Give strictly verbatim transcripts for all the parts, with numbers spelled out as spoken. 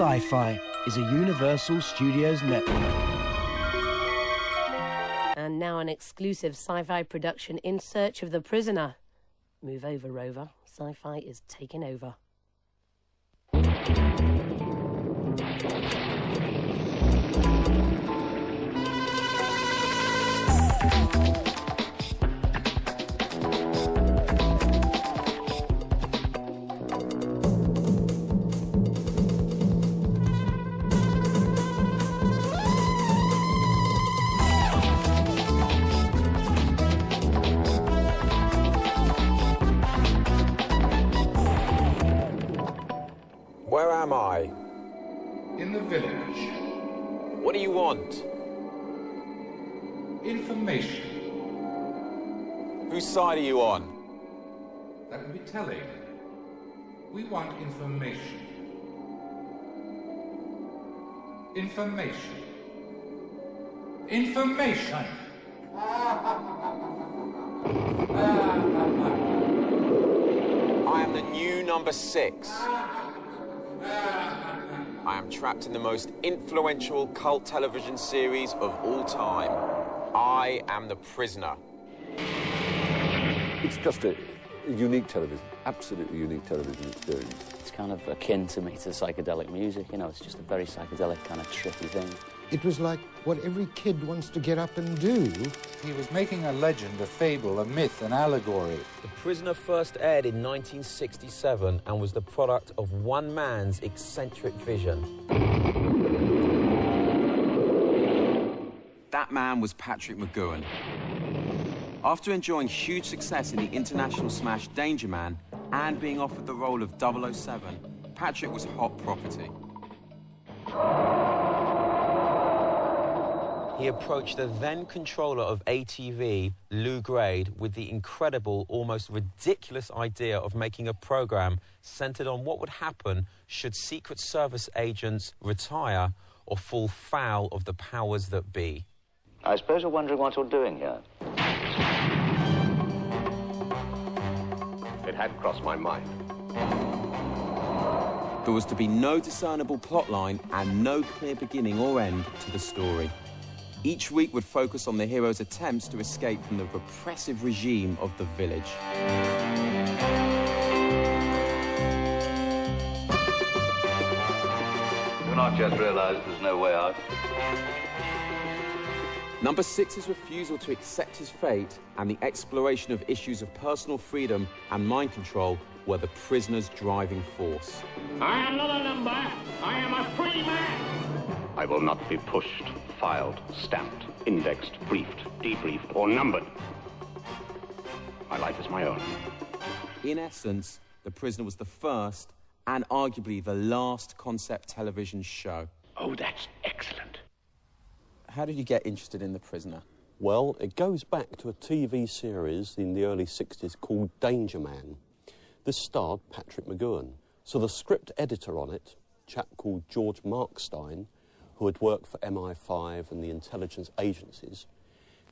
Sci-Fi is a Universal Studios network. And now an exclusive Sci-Fi production, In Search of the Prisoner. Move over, Rover. Sci-Fi is taking over. Where am I? In the village. What do you want? Information. Whose side are you on? That would be telling. We want information. Information. Information! I am the new number six. I am trapped in the most influential cult television series of all time. I am the Prisoner. It's just a unique television, absolutely unique television experience. It's kind of akin to me to psychedelic music, you know, it's just a very psychedelic kind of trippy thing. It was like what every kid wants to get up and do. He was making a legend, a fable, a myth, an allegory. The Prisoner first aired in nineteen sixty-seven and was the product of one man's eccentric vision. That man was Patrick McGoohan. After enjoying huge success in the international smash Danger Man and being offered the role of double oh seven, Patrick was hot property. He approached the then-controller of A T V, Lou Grade, with the incredible, almost ridiculous idea of making a programme centred on what would happen should Secret Service agents retire or fall foul of the powers that be. I suppose you're wondering what you're doing here. It had crossed my mind. There was to be no discernible plotline and no clear beginning or end to the story. Each week would focus on the hero's attempts to escape from the repressive regime of the village. When I've just realised there's no way out. Number Six's refusal to accept his fate and the exploration of issues of personal freedom and mind control were the Prisoner's driving force. I am not a number. I am a free man. I will not be pushed, filed, stamped, indexed, briefed, debriefed, or numbered. My life is my own. In essence, The Prisoner was the first and arguably the last concept television show. Oh, that's excellent. How did you get interested in The Prisoner? Well, it goes back to a T V series in the early sixties called Danger Man. This starred Patrick McGoohan. So the script editor on it, a chap called George Markstein, who had worked for M I five and the intelligence agencies,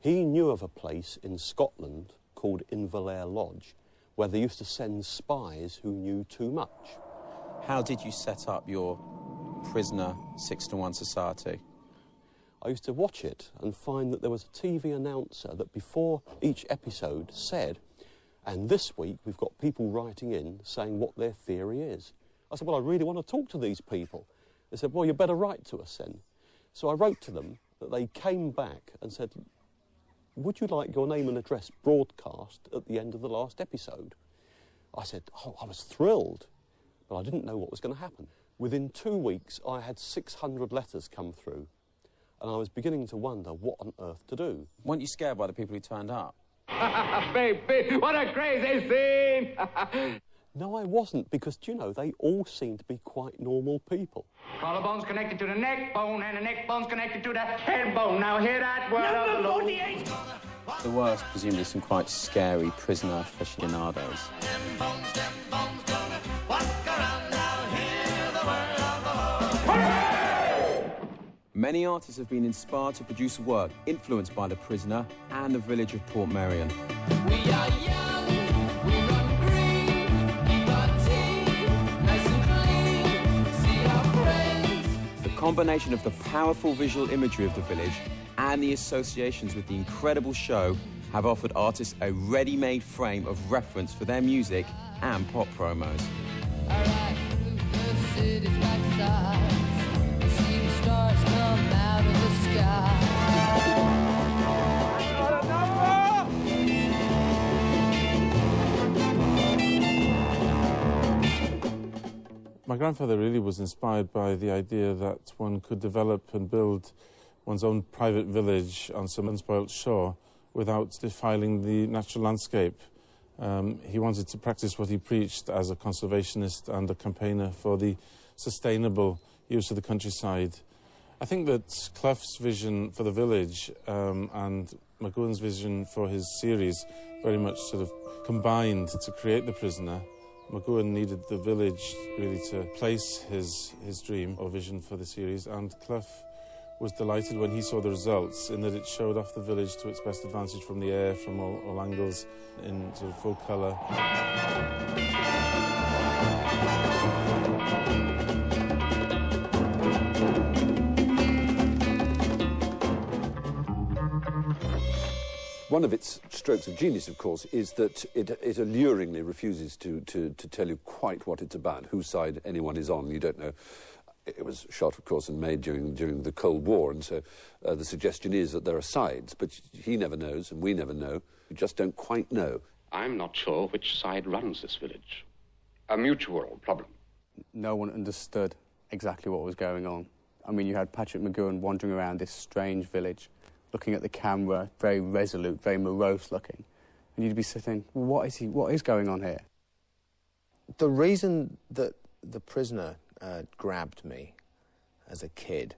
he knew of a place in Scotland called Inverlair Lodge, where they used to send spies who knew too much. How did you set up your Prisoner Six to One Society? I used to watch it and find that there was a T V announcer that before each episode said, and this week we've got people writing in saying what their theory is. I said, well, I really want to talk to these people. They said, well, you better write to us then. So I wrote to them that they came back and said, would you like your name and address broadcast at the end of the last episode? I said, oh, I was thrilled, but I didn't know what was going to happen. Within two weeks, I had six hundred letters come through, and I was beginning to wonder what on earth to do. Weren't you scared by the people who turned up? Baby, what a crazy scene! No, I wasn't, because, do you know, they all seemed to be quite normal people. Collarbone's connected to the neck bone, and the neck bone's connected to the head bone. Now hear that word of the Lord. There were presumably some quite scary prisoner aficionados. Many artists have been inspired to produce work influenced by The Prisoner and the village of Portmeirion. We are young. Friend. combination of the powerful visual imagery of the village and the associations with the incredible show have offered artists a ready-made frame of reference for their music and pop promos. My grandfather really was inspired by the idea that one could develop and build one's own private village on some unspoilt shore without defiling the natural landscape. Um, he wanted to practice what he preached as a conservationist and a campaigner for the sustainable use of the countryside. I think that Clough's vision for the village um, and McGoohan's vision for his series very much sort of combined to create The Prisoner. McGoohan needed the village really to place his, his dream or vision for the series, and Clough was delighted when he saw the results in that it showed off the village to its best advantage from the air, from all, all angles, in sort of full colour. One of its strokes of genius, of course, is that it, it alluringly refuses to, to, to tell you quite what it's about, whose side anyone is on, you don't know. It was shot, of course, and made during, during the Cold War, and so uh, the suggestion is that there are sides, but he never knows, and we never know. We just don't quite know. I'm not sure which side runs this village. A mutual problem. No one understood exactly what was going on. I mean, you had Patrick McGoohan wandering around this strange village, looking at the camera, very resolute, very morose looking, and you'd be sitting, what is he, what is going on here? The reason that The Prisoner Uh, grabbed me as a kid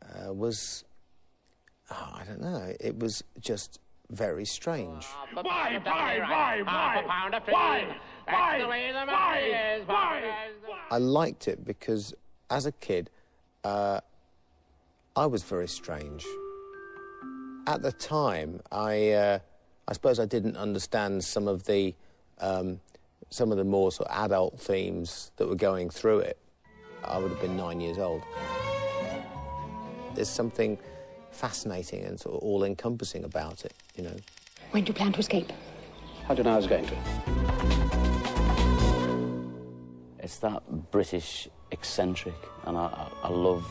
uh, was, oh, I don't know, it was just very strange. Why, why, why, why, why, why, why? I liked it because as a kid uh, I was very strange. At the time I, uh, I suppose I didn't understand some of the, um, some of the more sort of adult themes that were going through it. I would have been nine years old. There's something fascinating and sort of all-encompassing about it, you know. When do you plan to escape? I don't know I was going to. It's that British eccentric, and I, I, I love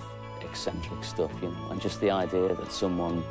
eccentric stuff, you know, and just the idea that someone